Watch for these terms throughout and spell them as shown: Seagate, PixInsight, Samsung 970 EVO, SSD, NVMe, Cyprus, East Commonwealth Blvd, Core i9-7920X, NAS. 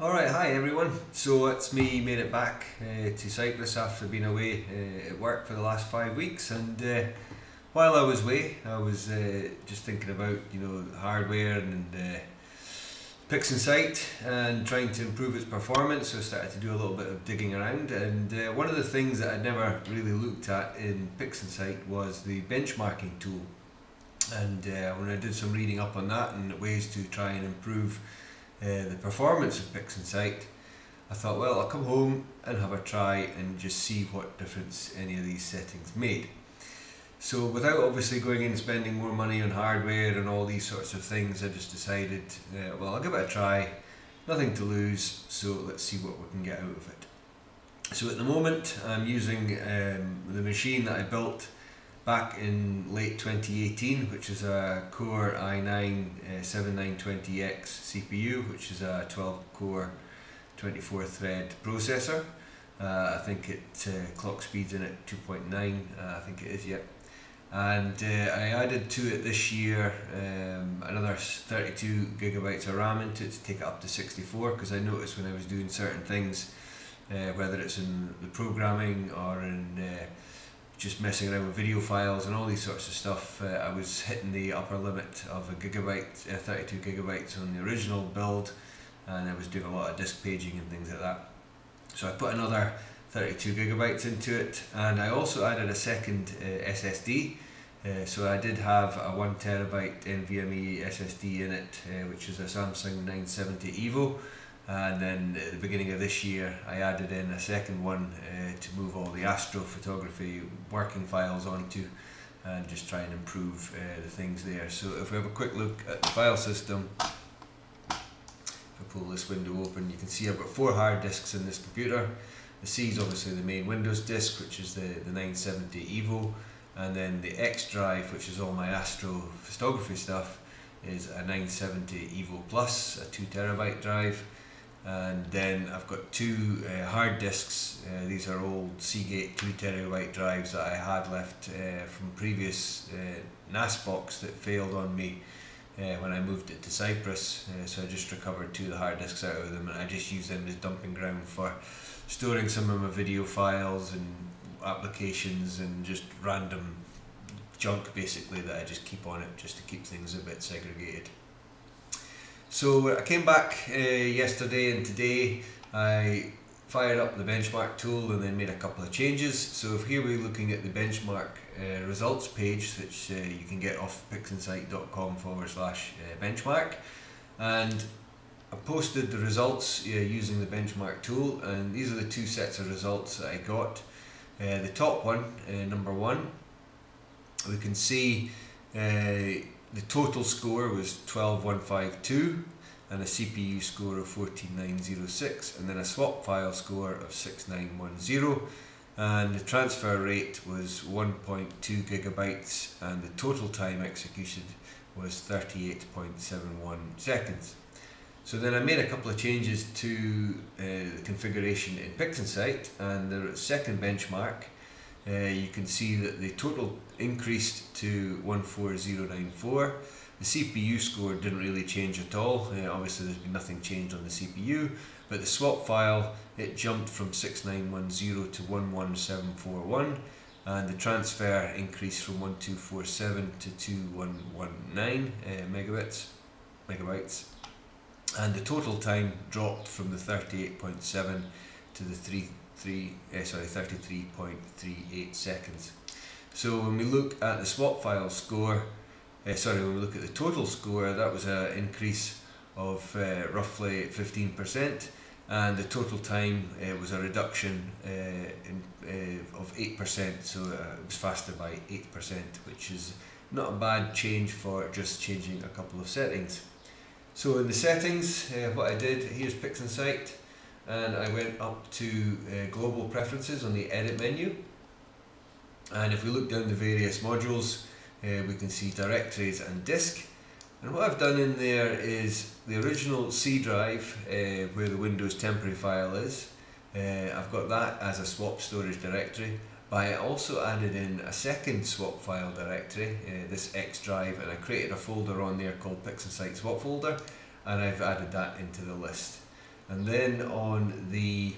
Alright, hi everyone. So it's me, made it back to Cyprus after being away at work for the last 5 weeks, and while I was away I was just thinking about, you know, hardware and PixInsight and trying to improve its performance. So I started to do a little bit of digging around, and one of the things that I'd never really looked at in PixInsight was the benchmarking tool. And when I did some reading up on that and ways to try and improve the performance of PixInsight, I thought, well, I'll come home and have a try and just see what difference any of these settings made. So without obviously going in and spending more money on hardware and all these sorts of things, I just decided, well, I'll give it a try, nothing to lose, so let's see what we can get out of it. So at the moment I'm using the machine that I built back in late 2018, which is a Core i9-7920X CPU, which is a 12-core, 24-thread processor. I think it clock speeds in at 2.9, I think it is, yeah. And I added to it this year another 32 gigabytes of RAM into it to take it up to 64, because I noticed when I was doing certain things, whether it's in the programming or in just messing around with video files and all these sorts of stuff, I was hitting the upper limit of a gigabyte, 32 gigabytes on the original build, and I was doing a lot of disk paging and things like that. So I put another 32 gigabytes into it, and I also added a second SSD. So I did have a 1 terabyte NVMe SSD in it, which is a Samsung 970 EVO. And then at the beginning of this year I added in a second one to move all the astrophotography working files onto and just try and improve the things there. So if we have a quick look at the file system, if I pull this window open, you can see I've got 4 hard disks in this computer. The C is obviously the main Windows disk, which is the 970 EVO, and then the X drive, which is all my astrophotography stuff, is a 970 EVO Plus, a 2 terabyte drive. And then I've got 2 hard disks. These are old Seagate 2 terabyte drives that I had left from previous NAS box that failed on me when I moved it to Cyprus. So I just recovered 2 of the hard disks out of them, and I just use them as dumping ground for storing some of my video files and applications and just random junk basically that I just keep on it, just to keep things a bit segregated. So I came back yesterday, and today I fired up the benchmark tool and then made a couple of changes. So here we're looking at the benchmark results page, which you can get off pixinsight.com/benchmark, and I posted the results using the benchmark tool, and these are the 2 sets of results that I got. The top one, number 1, we can see the total score was 12152 and a CPU score of 14906, and then a swap file score of 6910, and the transfer rate was 1.2 gigabytes and the total time executed was 38.71 seconds. So then I made a couple of changes to the configuration in PixInsight, and the second benchmark, you can see that the total increased to 14094. The CPU score didn't really change at all. Obviously there's been nothing changed on the CPU, but the swap file, it jumped from 6910 to 11741, and the transfer increased from 1247 to 2119 megabytes, and the total time dropped from the 38.7 to the 33.38 seconds. So when we look at the swap file score, when we look at the total score, that was an increase of roughly 15%, and the total time was a reduction of 8%, so it was faster by 8%, which is not a bad change for just changing a couple of settings. So in the settings, what I did, here's PixInsight, and I went up to global preferences on the edit menu, and if we look down the various modules, we can see directories and disk. And what I've done in there is the original C drive, where the Windows temporary file is, I've got that as a swap storage directory, but I also added in a second swap file directory, this X drive, and I created a folder on there called PixInsight Swap Folder, and I've added that into the list. And then on the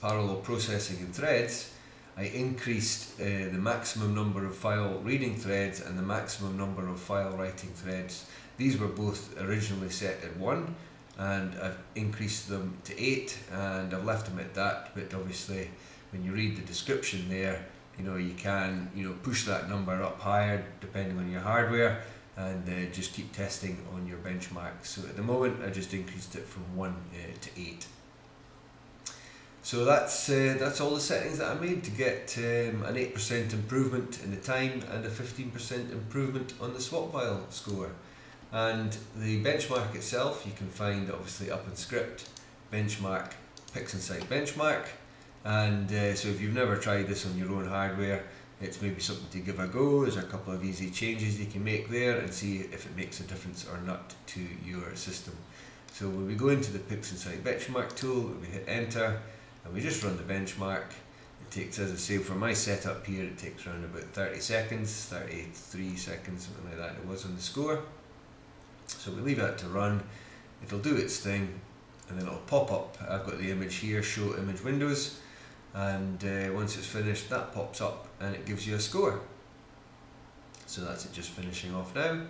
parallel processing and threads, I increased the maximum number of file reading threads and the maximum number of file writing threads. These were both originally set at 1, and I've increased them to 8, and I've left them at that. But obviously, when you read the description there, you know, you can, you know, push that number up higher depending on your hardware, and just keep testing on your benchmarks. So at the moment, I just increased it from 1 to 8. So that's all the settings that I made to get an 8% improvement in the time and a 15% improvement on the swap file score. And the benchmark itself, you can find obviously up in script, benchmark, PixInsight benchmark. And so if you've never tried this on your own hardware, it's maybe something to give a go. There's a couple of easy changes you can make there and see if it makes a difference or not to your system. So when we go into the PixInsight benchmark tool, we hit enter, and we just run the benchmark. It takes, as I say, for my setup here, it takes around about 30 seconds, 33 seconds, something like that it was on the score. So we leave that to run, it'll do its thing, and then it'll pop up. I've got the image here, show image windows, and once it's finished, that pops up and it gives you a score. So that's it just finishing off now.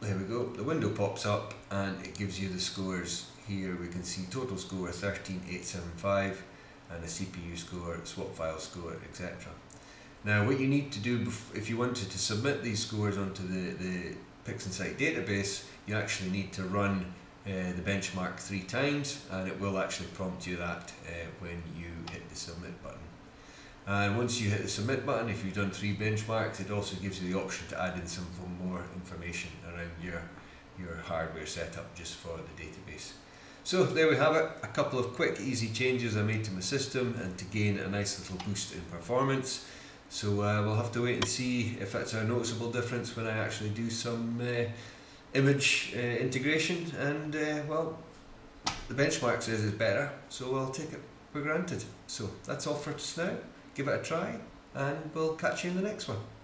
There we go, the window pops up and it gives you the scores. Here we can see total score 13875 and a CPU score, swap file score, etc. Now what you need to do if you wanted to submit these scores onto the PixInsight database, you actually need to run the benchmark 3 times, and it will actually prompt you that when you hit the submit button. And once you hit the submit button, if you've done 3 benchmarks, it also gives you the option to add in some more information around your hardware setup just for the database. So there we have it, a couple of quick easy changes I made to my system and to gain a nice little boost in performance. So we'll have to wait and see if that's a noticeable difference when I actually do some image integration, and well, the benchmark says it's better, so I'll take it for granted. So that's all for just now. Give it a try, and we'll catch you in the next one.